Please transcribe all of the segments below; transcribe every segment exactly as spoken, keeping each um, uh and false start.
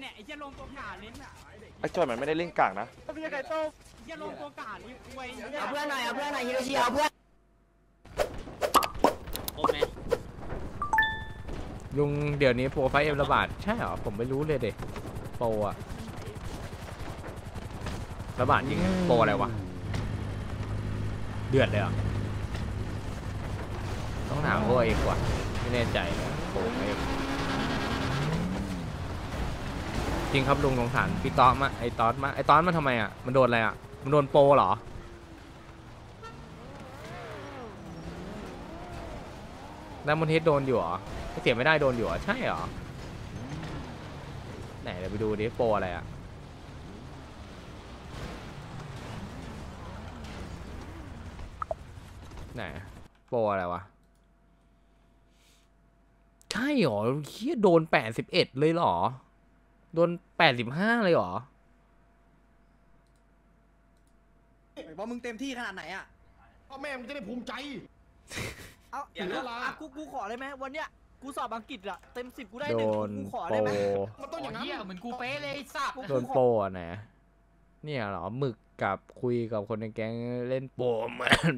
เนี่ยไอ้เจ้าลงตัวกาลิ้นอ่ะไอ้จอยมันไม่ได้เล่นกากนะต้องมีไก่โต้เจ้าลงตัวกาลิ้นไว้เอาเพื่อนหน่อยเอาเพื่อนหน่อยฮิโรชิเอาเพื่อนลุงเดี๋ยวนี้โปรไฟล์เอ็มระบาดใช่เหรอผมไม่รู้เลยเด็กโปรอะระบาดจริงโปรอะไรวะเดือดเลยอ่ะต้องถามพวกเอกว่ะไม่แน่ใจนะโปรเอ็มจริงครับลุงสงสารพี่ต๊อดมาไอ้ต๊อดมาไอ้ต๊อดมันทำไมอ่ะมันโดนอะไรอ่ะมันโดนโปรเหรอแล้วมอนเทสโดนอยู่หรอเสียไม่ได้โดนอยู่หรอใช่หรอไหนเดี๋ยวไปดูดิโปรอะไรอ่ะไหนโปรอะไรวะใช่หรอเฮียโดนแปดสิบเอ็ดเลยหรอโดนแปดสิบห้าเลยหรอพอมึงเต็มที่ขนาดไหนอ่ะพ่อแม่มึงจะได้ภูมิใจเอาเดี๋ยวอะกูกูขอได้ไหมวันเนี้ยกูสอบอังกฤษอะเต็มสิบกูได้หนึ่งกูขอได้ไหมมันต้องอย่างนี้เหมือนกูเป๊ะเลยสับโดนโปรนะเนี่ยเหรอหมึกกับคุยกับคนในแก๊งเล่นโปรมัน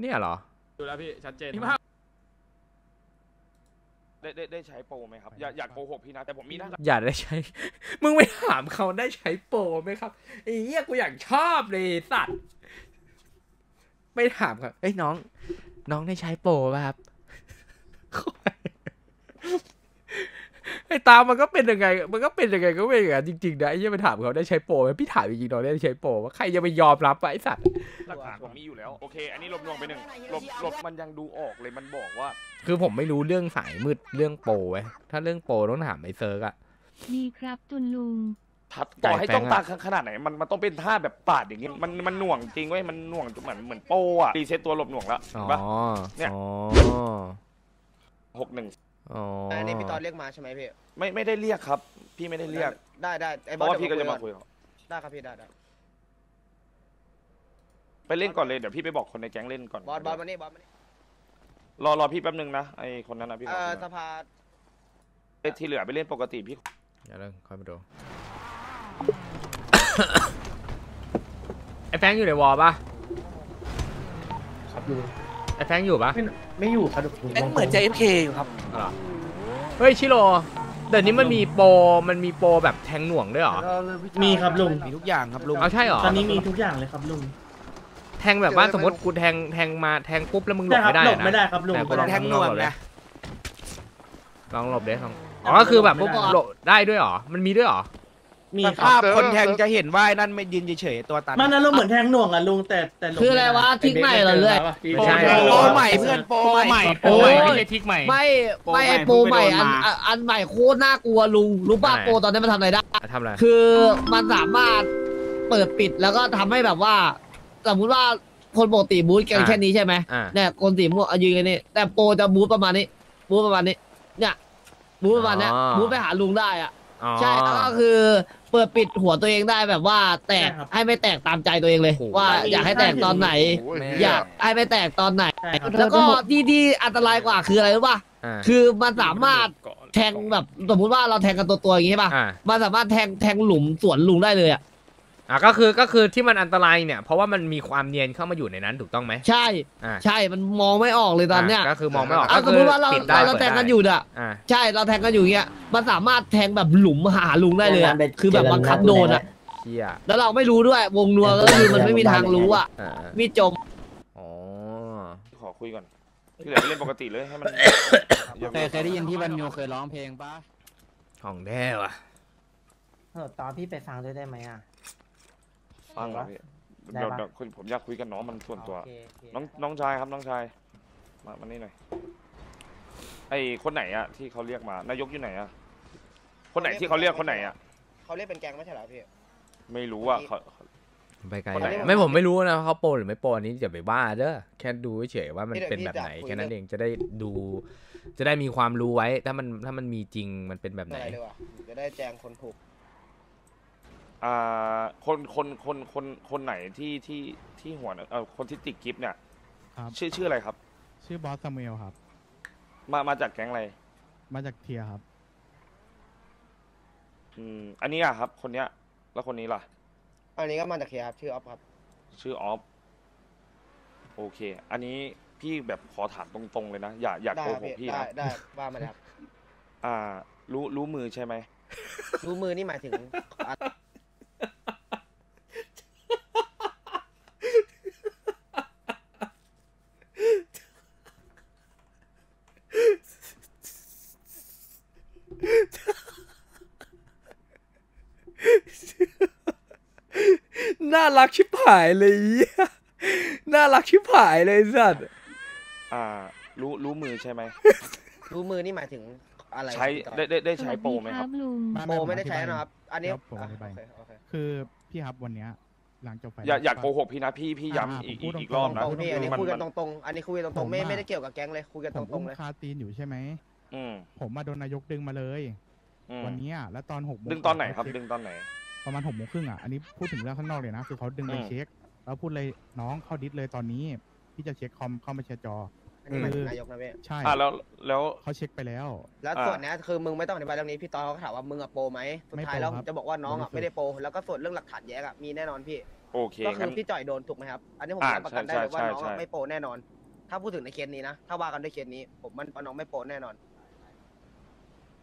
เนี่ยเหรอดูแล้วพี่ชัดเจนได้ได้ได้ใช้โปรไหมครับอย่าอยากโกหกพี่นะแต่ผมมีนะอย่าได้ใช้มึงไม่ถามเขาได้ใช้โปรไหมครับไอ้เหี้ยกูอยากชอบเลยสัตว์ไม่ถามครับเอ้ยน้องน้องได้ใช้โปรป่ะครับไอ้ตามันก็เป็นยังไงมันก็เป็นยังไงก็เป็นอย่างนั้นจริงๆนะไอ้เนี่ยไปถามเขาได้ใช้โปรไหมพี่ถามจริงๆน้องได้ใช้โปรว่าใครจะไปยอมรับไอ้สัตว์หลักฐานผมมีอยู่แล้วโอเคอันนี้ลบลงไปหนึ่งลบลบมันยังดูออกเลยมันบอกว่าคือผมไม่รู้เรื่องสายมืดเรื่องโปรไว้ถ้าเรื่องโปรต้องถามไอ้เซิร์กอะนี่ครับจุนลุงทัดต่อให้ต้องตาขนาดไหนมันมันต้องเป็นท่าแบบปาดอย่างเงี้ยมันมันหน่วงจริงเว้ยมันหน่วงเหมือนเหมือนโปอะรีเซ็ตตัวหลบหน่วงแล้วอ๋อเนี่ยหกหนึ่งอ๋ออันนี้พี่ตอนเรียกมาใช่ไหมพี่ไม่ไม่ได้เรียกครับพี่ไม่ได้เรียกได้ได้เพราะว่าพี่ก็จะมาคุยได้ครับพี่ได้ได้ไปเล่นก่อนเลยเดี๋ยวพี่ไปบอกคนในแก๊งเล่นก่อนบอสบอสมานี่บอสมานี่รอรอพี่แป๊บนึงนะไอคนนั้นนะพี่เออสภาที่เหลือไปเล่นปกติพี่อย่าเล่นคอยมาดูไอแฟงอยู่ในวอลป่ะครับอยู่ไอแฟงอยู่ป่ะไม่อยู่ครับเหมือน เจ เอฟ เค อยู่ครับเฮ้ยชิโร่เดี๋ยวนี้มันมีโปรมันมีโปรแบบแทงหน่วงด้วยหรอมีครับลุงมีทุกอย่างครับลุงเอาใช่หรอตอนนี้มีทุกอย่างเลยครับลุงแทงแบบว่าสมมติกูแทงแทงมาแทงปุ๊บแล้วมึงหลบไม่ได้นะไม่ได้ครับลุงแทงหน่วงนะลองหลบได้ครับอ๋อคือแบบปุ๊บหลบได้ด้วยหรอมันมีด้วยหรอมีภาพคนแทงจะเห็นว่านั่นไม่ยืนเฉยๆตัวตันมันนั่นลุงเหมือนแทงหน่วงอ่ะลุงแต่แต่คืออะไรวะทิกใหม่เหรอเรื่อยโปใหม่เพื่อนโปใหม่โปใหม่ไม่ใช่ทิกใหม่ไม่ไม่ไอโปใหม่อันอันใหม่โคตรน่ากลัวลุงรู้ป่ะโปตอนนี้มันทำอะไรได้ทำอะไรคือมันสามารถเปิดปิดแล้วก็ทำให้แบบว่าสมมติว่าคนปกติบูทกันแค่นี้ใช่ไหมเนี่ยคนสีม่วงยืนกันนี่แต่โปจะบูทประมาณนี้บูทประมาณนี้เนี่ยบูทประมาณนี้บูทไปหาลุงได้อ่ะใช่แล้วก็คือเปิดปิดหัวตัวเองได้แบบว่าแตกให้ไม่แตกตามใจตัวเองเลยว่าอยากให้แตกตอนไหนอยากให้ไม่แตกตอนไหนแล้วก็ที่ที่อันตรายกว่าคืออะไรรู้ป่ะคือมันสามารถแทงแบบสมมติว่าเราแทงกันตัวตัวอย่างนี้ป่ะมันสามารถแทงแทงหลุมสวนลุงได้เลยอ่ะอ่ะก็คือก็คือที่มันอันตรายเนี่ยเพราะว่ามันมีความเนียนเข้ามาอยู่ในนั้นถูกต้องไหมใช่ใช่มันมองไม่ออกเลยตอนเนี้ยก็คือมองไม่ออกสมมติว่าเราเราแทงกันอยู่อะใช่เราแทงกันอยู่เงี้ยมันสามารถแทงแบบหลุมหาลุงได้เลยคือแบบบังคับโดนอะแล้วเราไม่รู้ด้วยวงนัวก็คือมันไม่มีทางรู้อะมีจมอ๋อขอคุยก่อนที่เหลือเล่นปกติเลยให้มันเคยได้ยินที่บันโยเคยร้องเพลงปะของแท้ว่ะเออตอนพี่ไปฟังด้วยได้ไหมอะฟังแล้วพี่เดี๋ยวผมอยากคุยกันน้องมันส่วนตัวน้องน้องชายครับน้องชายมามานี่หน่อยไอคนไหนอะที่เขาเรียกมานายกอยู่ไหนอะคนไหนที่เขาเรียกคนไหนอะเขาเรียกเป็นแกงไม่ใช่หรอพี่ไม่รู้อะเขาไปไกลไม่ผมไม่รู้นะเขาโปรหรือไม่โปรอันนี้อย่าไปบ้าเด้อแค่ดูเฉยว่ามันเป็นแบบไหนแค่นั้นเองจะได้ดูจะได้มีความรู้ไว้ถ้ามันถ้ามันมีจริงมันเป็นแบบไหนจะได้แจงคนถูกอ่าคนคนคนคนคนไหนที่ที่ที่หัวเออคนที่ติดกิฟต์เนี่ยชื่อชื่ออะไรครับชื่อบอสซามูเอลครับมามาจากแก๊งอะไรมาจากเทียครับ อืมอันนี้อ่ะครับ คนเนี้ย แล้วคนนี้ล่ะ อันนี้ก็มาจากเคครับชื่อออฟครับชื่อออฟโอเค อันนี้พี่แบบขอถามตรงๆเลยนะอย่าอย่าได้โกครับหกพี่พี่ได้นะ ได้ว่ามาเลยครับ อ่า รู้รู้มือใช่ไหม รู้มือนี่หมายถึงอ่ะน่ารักชิบหายเลยเหี้ยน่ารักชิบหายเลยไอ้สัตว์อ่า รู้รู้มือใช่ไหมรู้มือนี่หมายถึงอะไรใช้ครับได้ได้ได้สใช้วัสโปรดีไหมคครัรับบ ลุง โมไม่ได้ใช้ผอธิบายนะครับ อันนี้ครับผมอ่ะอธิบาย โอเคโอเค คือพี่ครับวันเนี้ยหลังจบไฟอย่าอย่าโกหกพี่นะพี่พี่ย้ำอีกอีกอีกรอบตนะ รงๆพี่อันนี้มันคุยกัมันน ตรงๆอันนี้คุยกันตรงๆไม่ไม่ได้เกี่ยวกับแก๊งเลยคุยกันผตมรอุ้งมๆเลย คาตีนอยู่ใช่ไหม อืมผมมาโดนนายกดึงมาเลย อืมวันเนี้ยแล้วตอนหกโมงดึงตอนไหนครับ ดึงตอนไหน ประมาณหกโมงครึ่งอ่ะ อันนี้พูดถึงเรื่องข้างนอกเลยนะ คือเขาดึงไปอืม เช็ค แล้วพูดเลยน้องเข้าดิสเลยตอนนี้ พี่จะเช็คคอมเข้ามาเช็คจอ อันนี้หมายถึงนายกนะเว้ยใช่ อ่าแล้วแล้ว เขาเช็คไปแล้ว แล้วส่วนเนี้ยคือมึงไม่ต้องอธิบายเรื่องนี้พี่ตอนเขาก็ถามว่ามึงอะโปรไหมสุดไม่ท้ายโปรแล้วครับจะบอกว่าน้องอะไม่ไม่ได้โปรแล้วก็ส่วนเรื่องหลักฐานแย้งอะมีแน่นอนพี่ โอเคก็คืงั้อน พี่จ่อยโดนถูกไหมครับ อันนี้ผมอ่ารับประกันได้ใช่เลยว่าใช่น้องใช่ อะไม่โปรแน่นอน ถ้าพูดถึงในเคสนี้นะ ถ้าว่ากันด้วยเคสนี้ผมมันว่าน้องไม่โปรแน่นอน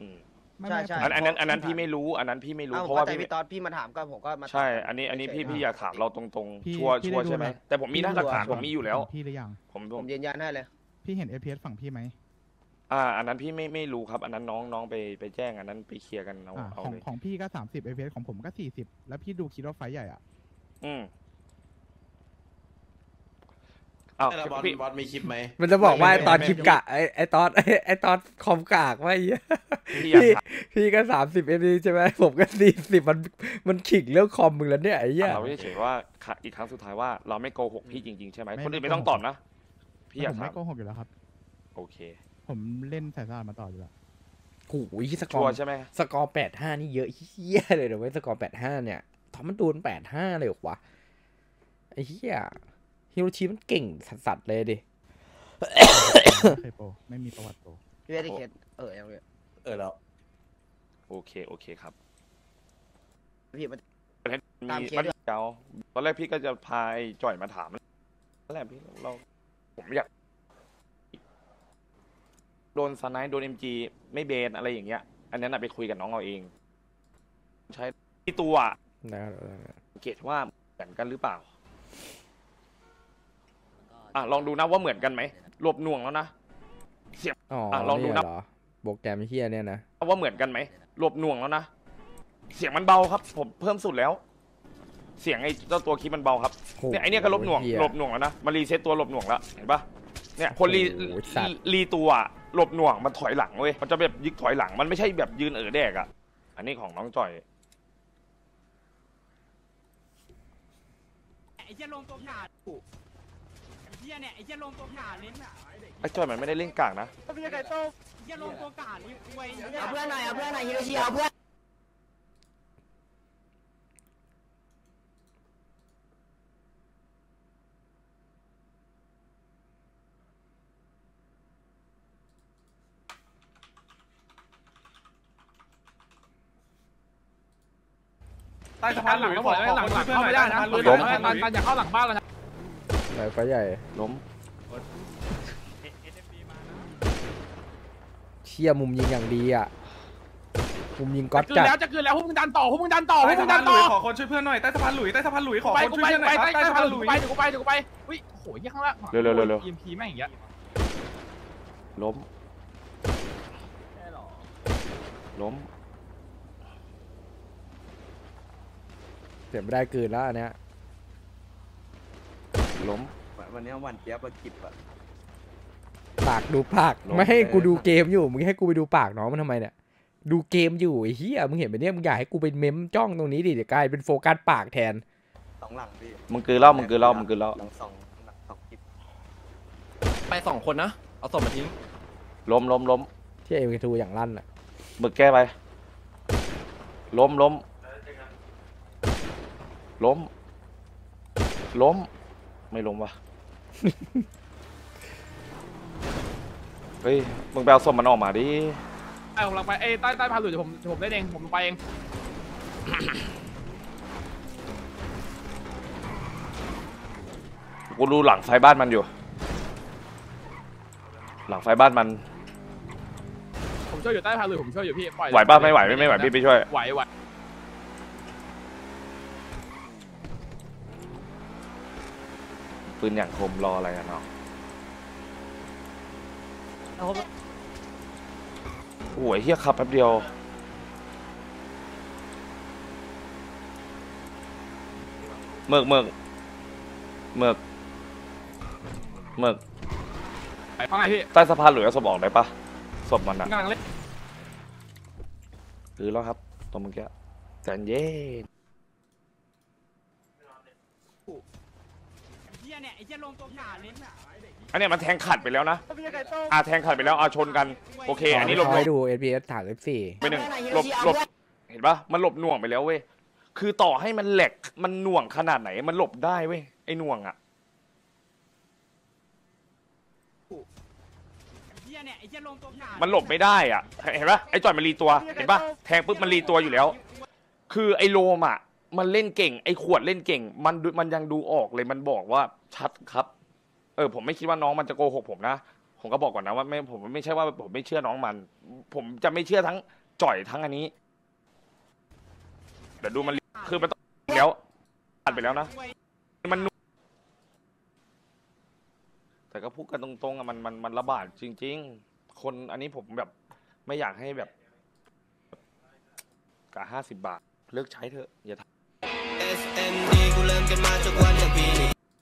อืมไม่ใช่ไม่ใช่ ผมอันอันนั้นอันนั้นพี่ไม่รู้อันนั้นพี่ไม่รู้อ้าวเพผราะมว่าเข้าใจพี่พี่ตอนพี่มาถามก็ผมก็มาตบใช่ อันนี้อันนี้พี่เฉยๆพี่อย่าถามเราตรงพี่ๆ ชัวร์พี่ชัวร์ได้ดูใช่ไหม นะแต่ผมมีพี่หน้าหลักดูะ ฐานผมมีอยู่แล้ว พี่หรือยัง ผมผผมมยืนยันให้เลย พี่เห็น เอ พี เอส ฝั่งพี่ไหมอ่า อันนั้นพี่ไม่ไม่รู้ครับ อันนั้นน้องน้องไปไปแจ้งอันนั้นไปเคลียร์กันเอาอ่าเอาของเลย ของพี่ก็สามสิบ เอ พี เอส ของผมก็สี่สิบแล้วพี่ดูคิดว่าไฟล์ใหญ่อ่ะ อืมอ้าวแต่ละบอสพี่บอสมีคลิปไหม มันจะบอกว่าไอ้ตอนคลิปกะไอ้ไอ้ตอนไอ้ไอ้ตอนคอมกากว่าไอ้เหี้ย พี่อย่าพี่ถามพี่ก็สามสิบเอ็มใช่ไหมผมก็สี่สิบมันมันขิงเรื่องคอมมึงแล้วเนี่ยไอ้เหี้ย เราเฉยๆว่าค่ะอีกครั้งสุดท้ายว่าเราไม่โกหกพี่จริง ๆ ใช่ไหมไม่คนอื่นไม่ไม่ต้องโกตหก อบนะ พี่อย่าผมถาไม่มโกหกอยู่แล้วครับ โอเค ผมเล่นสายสะอาดมาต่ออยู่แล้ว โอ้โหสกชัอวร์ร์ใช่ไหมสกอร์แปดห้านี่เยอะเฮี้ยเลยเดี๋ยวไว้ยสกอร์แปดห้าเนี่ยทอมมันโดนแปดห้าเลยเหรอวะไอ้เฮี้ยฮิโรชิมันเก่งสัสๆเลยดิ ไม่เคยโปรไม่มีประวัติโปร พี่ไม่ได้เคสเอออย่างเงี้ยเออแล้ว โอเคโอเคครับ พี่มัน ตามมีเคส มันเกาตอนแรกพี่ก็จะพาไอ้จ่อยมาถามนั่นแหละพี่เราผมอยากโดนสไนด์โดนเอ็มจีไม่เบนอะไรอย่างเงี้ย อันนั้นน่ะไปคุยกับน้องเอาเอง ใช้ที่ตัวนะสังเกตว่าเหมือนกันหรือเปล่า อ่ะลองดูนะว่าเหมือนกันไหมรวบหน่วงแล้วนะ อ๋ออ่ะลองดูนะ เนี่ยเหรอโปรแกรมเฮี้ยเนี่ยนะว่าเหมือนกันไหมรวบหน่วงแล้วนะ เสียงมันเบาครับ ผมเพิ่มสุดแล้ว เสียงไอ้เจ้าตัวคีย์มันเบาครับ โเนี่ยไอเนี่ยก็ลบหน่วงเหี้ย ลบหน่วงแล้วนะมารีเซ็ตตัวลบหน่วงแล้วเห็นปะเนี่ยคนรีโอ้โหสัตว์ รีตัวลบหน่วงมันถอยหลังเว้ยมันจะแบบยึกถอยหลังมันไม่ใช่แบบยืนเออแดกอ่ะ อันนี้ของน้องจ่อย ไอ้เหี้ยลงตัวขาดกูไอ้เหี้ยเนี่ยไอ้เหี้ยลงตัวขาดลิ้นอ่ะไอ้จ่อยมันไม่ได้เล่นกากนะ ไอ้เหี้ยลงตัวขาดลิ้นอวยเอาเพื่อนหน่อยเอาเพื่อนหน่อยฮิโรชิเอาเพื่อนใต้สะพานหลังก็บอกหลังหลังเข้าไม่ได้นะหลุยล้ม ตันตันอย่าเข้าหลังบ้านเลยนะไหนไฟใหญ่ล้มเชี่ยมุมยิงอย่างดีอ่ะมุมยิงก๊อตจะกึนจัดแล้วจะกึนแล้วพวกมึงดันต่อพวกมึงดันต่อพวกมึงดันต่อขอคนช่วยเพื่อนหน่อยใต้สะพานหลุยใต้สะพานหลุยขอกูคไปนกูช่วยไปเพื่อนหน่อยครับใต้ใต้สะสะพาพานนหหลุลุยยไปเดี๋ยวกูไปเดี๋ยวกูไปอุ้ยโหยข้างล่างยิมพีแม่งอย่างเงี้ยล้มล้มเสียไม่ได้กลืนแล้วอันเนี้ยล้ม วันนี้วันเจี๊ยบมาจิบอะปากดูปากลง ไม่ให้กูดูเกมอยู่มึงให้กูไปดูปากน้องมันทำไมเนี่ยดูเกมอยู่ไอ้เหี้ยมึงเห็นไหมเนี่ยมึงอยากให้กูไปเม้มจ้องตรงนี้ดิเดี๋ยวกลายเป็นโฟกัสปากแทน สองหลังพี่มึงคือเหล่ามึงคือเหล่ามึงคือเหล่าหลังสองหลังสองจิบไปสองคนนะเอาศพมาทิ้งล้มล้มล้มที่เอ็มทูอย่างลั่นอ่ะมึกแก้ไปล้มล้มล้มล้มไม่ล้มวะ เฮ้ยมึงไปเอาส้มมันออกมาดิ ไอ้ผมหลังไปเอ้ใต้ใต้พาหลุยเดี๋ยวผมเดี๋ยวผมได้เองผมลงไปเอง กูรู้หลังไฟบ้านมันอยู่หลังไฟบ้านมันผมช่วยอยู่ใต้พาลุยผมช่วยอยู่พี่ปล่อยไหวป่ะไม่ไหวไม่ไม่ไหวพี่ไปช่วยไหวไหวปืนอย่างคมรออะไรกันเนาะโอ้ยเฮียขับแป๊บเดียวเมือกเมือกเมือกเมือกไอ้พ่อไงพี่ใต้สะพานหลุยเอาศพออกได้ปะศพมันนะกำลังเล่นหรือแล้วครับตรงเมื่อกี้ใจเย็นอันนี้มันแทงขัดไปแล้วนะอ่าแทงขัดไปแล้วเอาชนกันโอเคอันนี้หลบไปดู เอส บี เอส ฐานเล็บสี่ไปหนึ่งหลบหลบเห็นปะมันหลบหน่วงไปแล้วเว้ยคือต่อให้มันแหลกมันหน่วงขนาดไหนมันหลบได้เว้ยไอ้หน่วงอ่ะมันหลบไม่ได้อ่ะเห็นปะไอ้จอยมันรีตัวเห็นปะแทงปุ๊บมันรีตัวอยู่แล้วคือไอ้โลมอ่ะมันเล่นเก่งไอ้ขวดเล่นเก่งมันมันยังดูออกเลยมันบอกว่าชัดครับเออผมไม่คิดว่าน้องมันจะโกหกผมนะผมก็บอกก่อนนะว่าไม่ผมไม่ใช่ว่าผมไม่เชื่อน้องมันผมจะไม่เชื่อทั้งจ่อยทั้งอันนี้เดี๋ยวดูมันคือมันแล้วอัดไปแล้วนะมันแต่ก็พูดกันตรงๆอ่ะมันมันมันระบาดจริงๆคนอันนี้ผมแบบไม่อยากให้แบบกะห้าสิบบาทเลิกใช้เถอะอย่าทำ